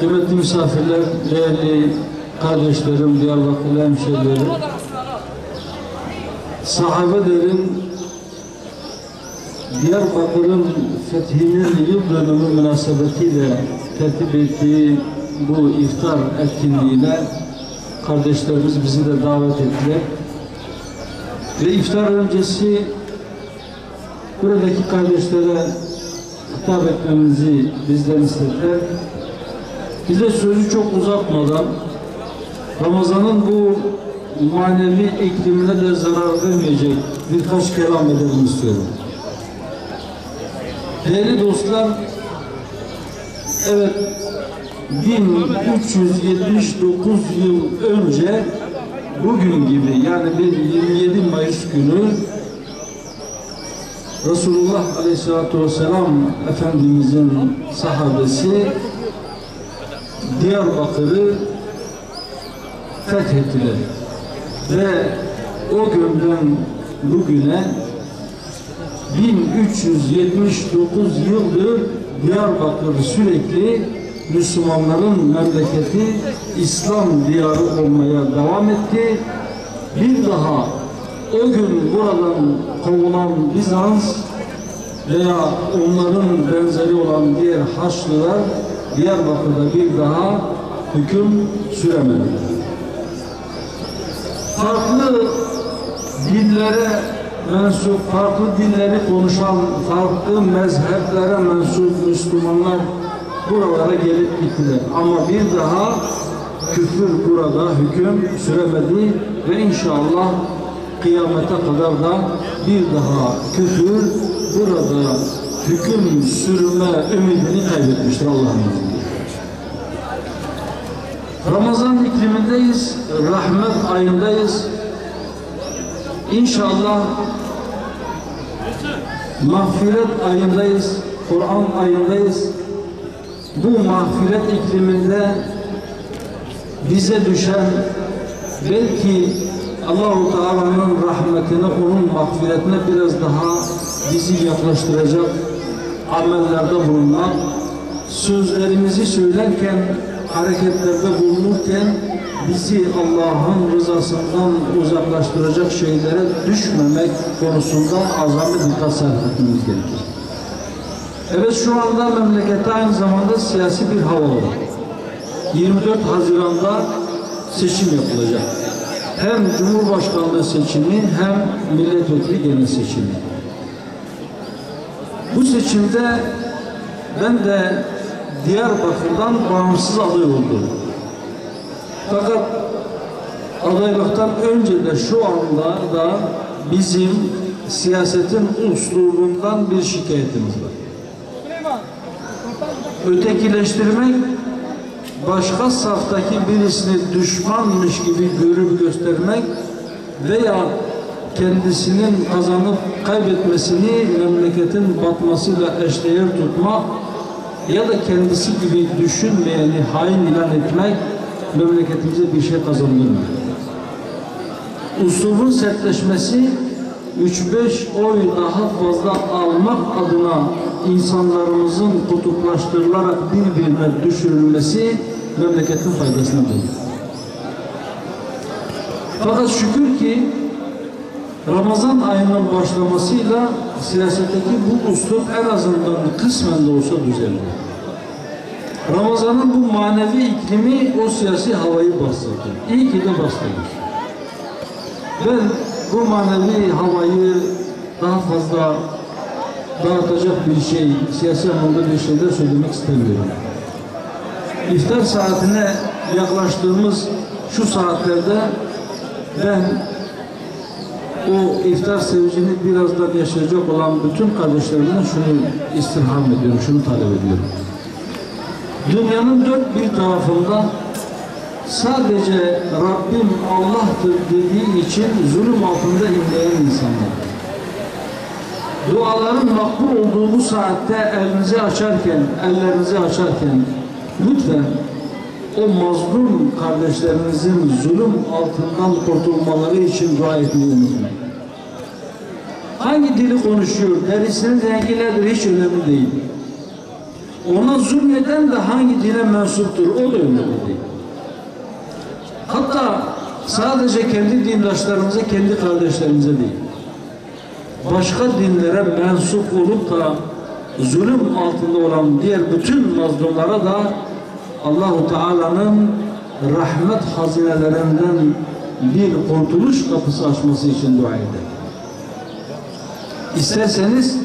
Kıymetli misafirler, değerli kardeşlerim, Diyarbakırlı hemşehrilerim, sahabelerin Diyarbakır'ın fethinin yıl dönümü münasebetiyle tertip ettiği bu iftar etkinliğine kardeşlerimiz bizi de davet ettiler. Ve iftar öncesi buradaki kardeşlere hitap etmemizi bizden istediler. Bize sözü çok uzatmadan Ramazan'ın bu manevi iklimine de zarar vermeyecek birkaç kelam edelim istiyorum. Değerli dostlar, evet, 1379 yıl önce bugün gibi, yani 27 Mayıs günü Resulullah Aleyhisselatü Vesselam Efendimizin sahabesi Diyarbakır'ı fethettiler. Ve o günden bugüne 1379 yıldır Diyarbakır sürekli Müslümanların memleketi, İslam diyarı olmaya devam etti. Bir daha o gün buradan kovulan Bizans veya onların benzeri olan diğer Haçlılar Diyarbakır'da bir daha hüküm süremedi. Farklı dillere mensup, farklı dilleri konuşan, farklı mezheplere mensup Müslümanlar buralara gelip gittiler. Ama bir daha küfür burada hüküm süremedi ve inşallah kıyamete kadar da bir daha küfür burada hüküm sürme ümidini kaybetmiştir Allah'ın izniyle. Ramazan iklimindeyiz, rahmet ayındayız. İnşallah mağfiret ayındayız, Kur'an ayındayız. Bu mağfiret ikliminde bize düşen, belki Allah-u Teala'nın rahmetine, onun mağfiretine biraz daha bizi yaklaştıracak amellerde bulunan, sözlerimizi söylerken, hareketlerde bulunurken bizi Allah'ın rızasından uzaklaştıracak şeylere düşmemek konusunda azami dikkat sarf etmemiz gerekir. Evet, şu anda memlekette aynı zamanda siyasi bir hava var. 24 Haziran'da seçim yapılacak. Hem Cumhurbaşkanlığı seçimi hem milletvekili genel seçimi. Bu seçimde ben de Diyarbakır'dan bağımsız aday oldum. Fakat adaylıktan önce de şu anda da bizim siyasetin uslubundan bir şikayetimiz var. Ötekileştirmek, başka saftaki birisini düşmanmış gibi görüp göstermek veya kendisinin kazanıp kaybetmesini memleketin batmasıyla eşdeğer tutmak ya da kendisi gibi düşünmeyeni hain ilan etmek memleketimize bir şey kazandırmıyor. Usulün sertleşmesi, 3-5 oy daha fazla almak adına insanlarımızın kutuplaştırılarak birbirine düşürülmesi memleketin faydasına değil. Fakat şükür ki Ramazan ayının başlamasıyla siyasetteki bu uslup en azından kısmen de olsa düzeldi. Ramazan'ın bu manevi iklimi o siyasi havayı bastırdı. İyi ki de bastırdı. Ben bu manevi havayı daha fazla dağıtacak bir şey, siyasi anlamda bir şeyler söylemek istemiyorum. İftar saatine yaklaştığımız şu saatlerde ben o iftar sevincini birazdan yaşayacak olan bütün kardeşlerimden şunu istirham ediyorum, şunu talep ediyorum. Dünyanın dört bir tarafında sadece Rabbim Allah'tır dediği için zulüm altında inleyen insanlar. Duaların makbul olduğu bu saatte elinizi açarken, ellerinizi açarken lütfen o mazlum kardeşlerinizin zulüm altından kurtulmaları için dua etmeyi unutmayın. Hangi dili konuşuyor, derisinin rengi nedir hiç önemli değil. ona zulmeden de hangi dine mensuptur, o da önemli. Hatta sadece kendi dindaşlarımıza, kendi kardeşlerimize değil, başka dinlere mensup olup da zulüm altında olan diğer bütün mazlumlara da Allah-u Teala'nın rahmet hazinelerinden bir kurtuluş kapısı açması için dua edin. İsterseniz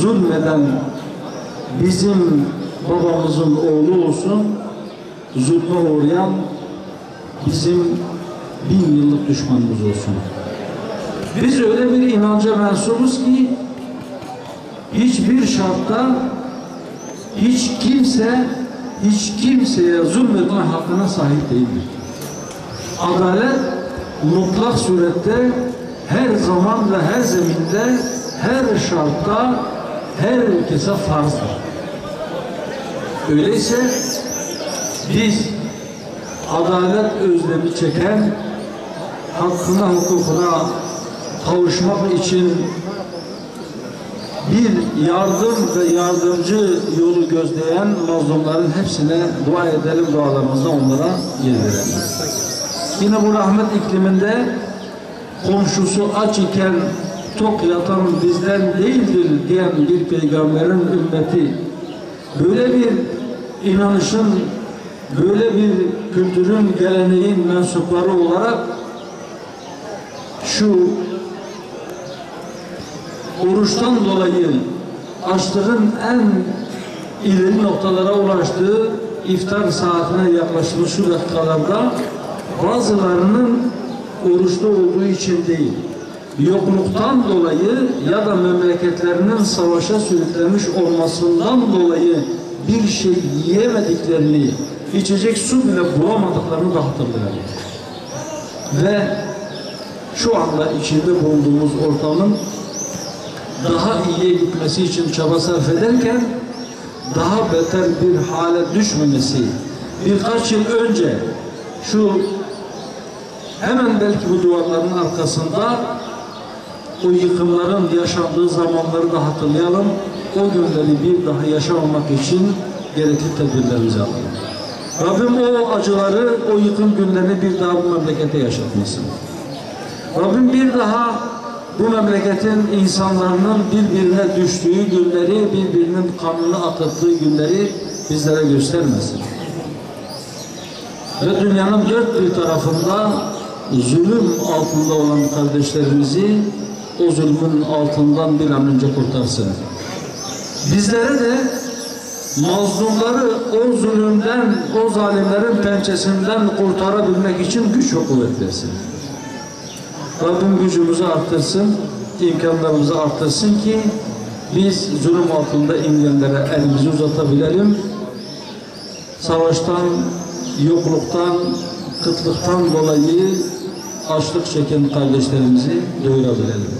zulmeden bizim babamızın oğlu olsun, zulme uğrayan bizim 1000 yıllık düşmanımız olsun. Biz öyle bir inanca mensubuz ki hiçbir şartta hiç kimse hiç kimseye zulmetme hakkına sahip değildir. Adalet mutlak surette her zaman ve her zeminde, her şartta, herkese farzdır. Öyleyse biz adalet özlemi çeken, hakkına hukukuna kavuşmak için bir yardım ve yardımcı yolu gözleyen mazlumların hepsine dua edelim, dualarımızla onlara yedirelim. Yine bu rahmet ikliminde komşusu aç iken tok yatan bizden değildir diyen bir peygamberin ümmeti, böyle bir inanışın, böyle bir kültürün, geleneğin mensupları olarak şu oruçtan dolayı açlığın en ileri noktalara ulaştığı iftar saatine yaklaşmış şu dakikalarda bazılarının oruçlu olduğu için değil, yokluktan dolayı ya da memleketlerinin savaşa sürüklenmiş olmasından dolayı bir şey yiyemediklerini, içecek su bile bulamadıklarını da hatırlayalım. Ve şu anda içinde bulunduğumuz ortamın daha iyiye gitmesi için çaba sarf ederken daha beter bir hale düşmemesi, birkaç yıl önce şu hemen belki bu duvarların arkasında o yıkımların yaşandığı zamanları da hatırlayalım. O günleri bir daha yaşamamak için gerekli tedbirlerimizi alalım. Rabbim o acıları, o yıkım günlerini bir daha bu memlekete yaşatmasın. Rabbim bir daha bu memleketin insanlarının birbirine düştüğü günleri, birbirinin kanını akıttığı günleri bizlere göstermesin. Ve dünyanın dört bir tarafında zulüm altında olan kardeşlerimizi o zulmün altından bir an önce kurtarsın. Bizlere de mazlumları o zulümden, o zalimlerin pençesinden kurtarabilmek için güç ve kuvvet versin. Rabbim gücümüzü arttırsın, imkanlarımızı arttırsın ki biz zulüm altında inleyenlere elimizi uzatabilelim. Savaştan, yokluktan, kıtlıktan dolayı açlık çeken kardeşlerimizi doyurabilelim.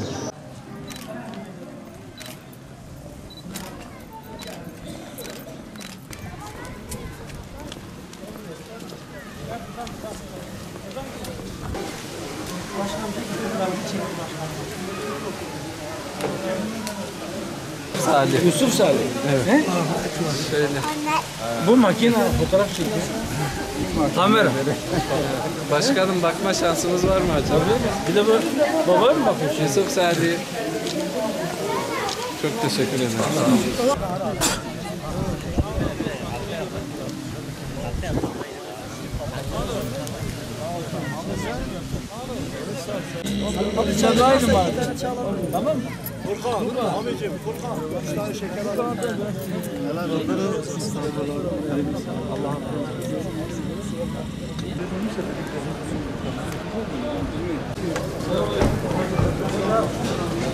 Salih. Yusuf Salih. Evet. Bu makine fotoğraf çekiyor. Kamera. Başkanım bakma şansımız var mı acaba? Bir de bu babaya mı bakıyorsun? Yusuf Salih. Çok teşekkür ederim. Hadi çalayım bari. Tamam mı? Furkan, amicim, Furkan. Üç tane şeker al. Helal olsun. Allah'ım.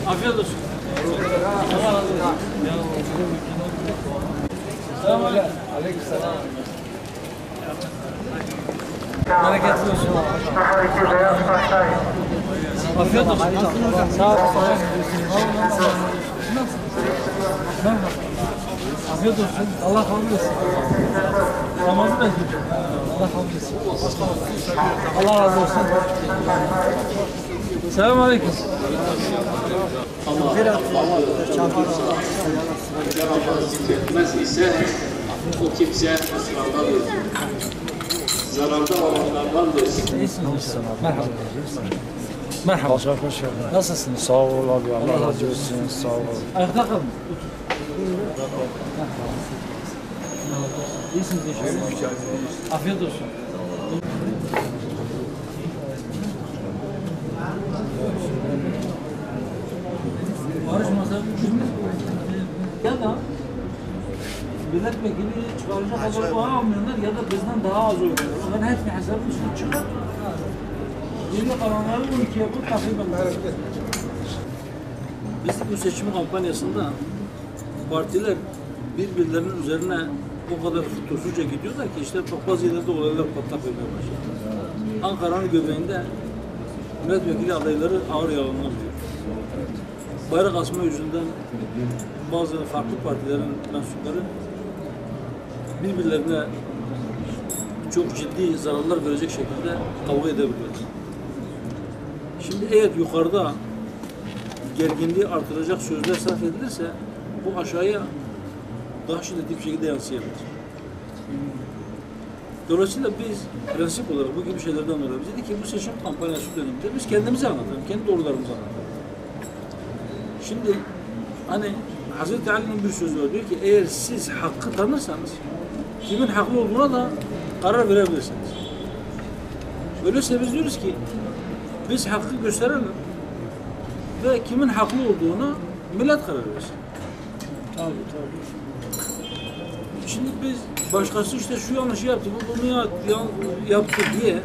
Afiyet olsun. Selamun aleyküm. Selam. Bereketli olsun. Afiyet olsun. Sağ ol. Afiyet olsun. Allah kabul etsin. Tamam mı? Allah kabul etsin. Allah razı olsun. Selamünaleyküm. Allah. Eğer Allah'ı zikretmez ise o kimse hüsrandadır, zararda olanlardandır. Merhaba. Merhaba. Nasılsınız? Sağ ol abi. Allah razı olsun. Sağ ol. Ayakta kalın. İyisiniz inşallah. Afiyet olsun. Barışmasa ya da milletvekili çıkaracak kadar puan almıyorlar ya da bizden daha az oluyor. Onların hepsini hesabın üstüne çıkar. Yeni kalanları bu ikiye bu takip edilir. Biz bu seçim kampanyasında partiler birbirlerinin üzerine o kadar fütursuzca gidiyorlar ki işte bazı yerlerde olaylar patlak vermeye başladı. Ankara'nın göbeğinde milletvekili adayları ağır yalanlanıyor. Bayrak asma yüzünden bazı farklı partilerin mensupları birbirlerine çok ciddi zararlar verecek şekilde kavga edebiliyor. Şimdi eğer yukarıda gerginliği artıracak sözler sarf edilirse bu aşağıya daha şiddetli bir şekilde yansıyabilir. Dolayısıyla biz prensip olarak bu gibi şeylerden dolayı biz dedik ki bu seçim kampanyası döneminde biz kendimizi anlatalım, kendi doğrularımızı anlatalım. Şimdi hani Hazreti Ali'nin bir sözü var, diyor ki eğer siz hakkı tanırsanız kimin haklı olduğuna da karar verebilirsiniz. Öyleyse biz diyoruz ki biz hakkı gösterelim ve kimin haklı olduğuna millet karar versin. Tabii tabii. Şimdi biz başkası işte şu yanlışı yaptı, bu bunu yaptı diye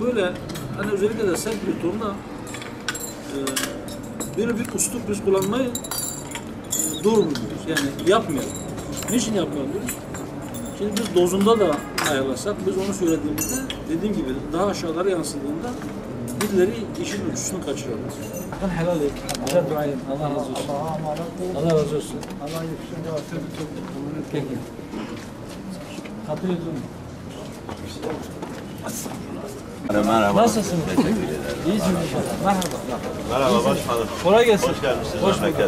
böyle hani özellikle de sert bir tonla böyle bir üslup biz kullanmayı doğru diyoruz. Yani yapmayalım. Niçin yapmayalım diyoruz? Şimdi biz dozunda da ayarlasak, biz onu söylediğimizde dediğim gibi daha aşağılara yansıdığında birileri işin uçuşunu kaçırıyorlar. Bakın helal edin. Allah razı olsun. Allah razı olsun. Allah yüksünü artık. Peki. Katılıyor musun? Merhaba. Nasılsınız? Teşekkür ederim. İyisiniz inşallah. Merhaba. Merhaba başkanım. Kolay gelsin. Hoş gelmişsiniz. Hoş bulduk.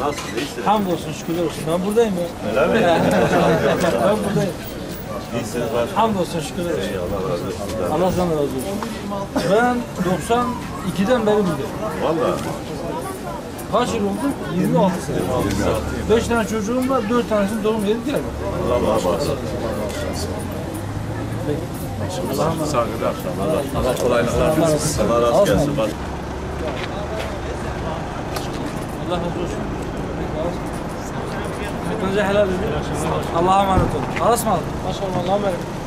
Nasılsınız? İyisiniz. Hamdolsun, şükürler olsun. Ben buradayım ya. Öyle mi? Ben buradayım. İyisiniz başkanım. Hamdolsun, şükürler olsun. Allah razı olsun. Allah sana razı olsun. Ben 92'den beri buradayım. Valla. Kaç yıl oldu? 26 sene. 5 tane çocuğum var, 4 tanesinin doğum yeri Diyarbakır. Allah razı olsun. Peki. Saygılar. Allah kolaylıklar versin. Allah razı olsun. Allah razı olsun. Hepinize helal edin. Allah'a emanet olun. Allah'a emanet olun. Maşallah. Allah'a emanet olun.